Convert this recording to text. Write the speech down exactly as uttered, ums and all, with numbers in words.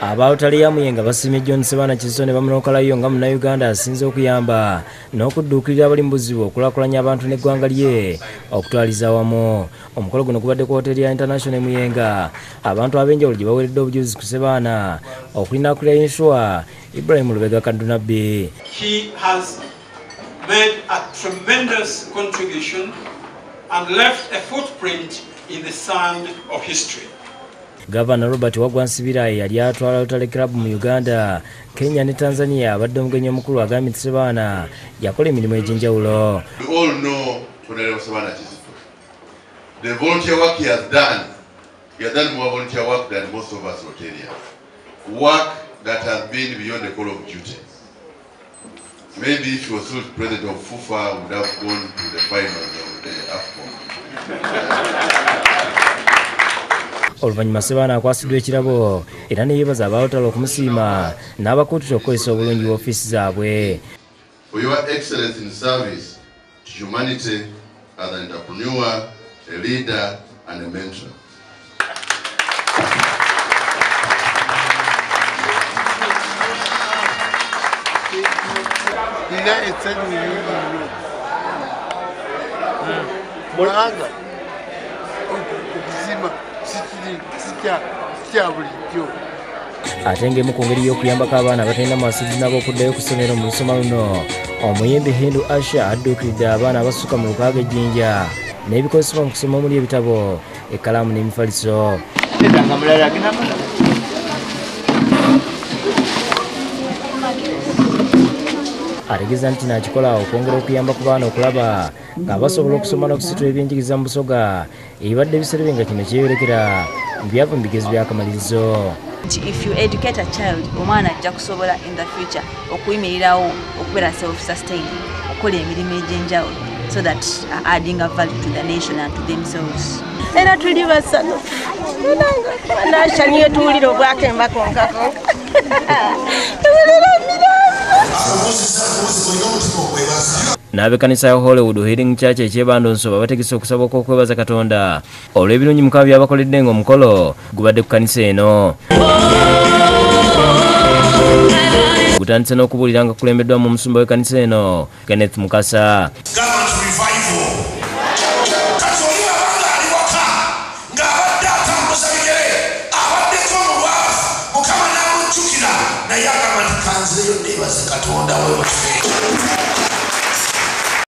Abawutali ya Muyenga basimye John Ssebaana Kizito ne bamunokalayo nga muna Uganda asinze okuyamba n'okudduukirira abalimbuzi bo okulakulanya abantu n'eggwanga lye okutwaliza wamu. Omukolo guno gubadde ku hoteri ya International Muyenga. Abantu ab'enjawulo gye baweeredde obujuzi ku Ssebaana okulinakula enswa. Ibrahim Lubega Kaduna B. He has made a tremendous contribution and left a footprint in the sand of history. Governor Robert Waukwan-Sibirai yali atwala Rotary Club mu Uganda, Kenya ne Tanzania abadde omugenyi omukulu agambye Ssebaana yakola emirimu egy'enjawulo. We all know Honorable Ssebaana Kizito. The volunteer work he has done, he has done more volunteer work than most of us Rotarians. Work that has been beyond the call of duty. Maybe if he was still president of FUFWA, would have gone to the finals of the AFCON. Oluvanyuma Ssebaana akwasiddwa ekirabo era ne yeebaza abawutala okumusiima n'abakuutira okukozesa obulungi woofiisi zaabwe. For your excellence in service to humanity as an entrepreneur, a leader and a mentor. Atenge mukongeri y'okuyambako abaana batalina masizi nabo okuddayo ku ssomero mu lusoma luno. Omuyembi Hindu Asha adduukiridde abaana abasukka mu lukaaga ejjinja n'ebikozesebwa mu kusoma omuli ebitabo, ekkalaamu n'emifaliso. Ategeeza nti nakikola okwongera okuyamba ku baana okulaba nga basobola okusoma n'okusitula ebyenjigiriza mu busoga ebibadde ebiserebye nga kino kyeyoolekera mu byavu mu bigezo by'akamalirizo. If you educate a child, omwana ajja kusobola in the future okuyimirirawo okubeera self-sustaining, okukola emirimu egy'enjawulo, so that are adding a value to the nation and to themselves. Era tuli basano banashaniyo tuwulira obwakemba konka konka. N'ab'ekkanisa ya Hollywood Healing Church eky'Ebando Nsoba bategese okusaba okwebaza Katonda olw'ebirungi mukama byabakoledde ng'omukolo gubadde ku kkanisa eno. Gutandise n'okubuulira nga kukulembeddwa mu musumba w'ekkanisa eno, Kenneth Mukasa. Katonda wewe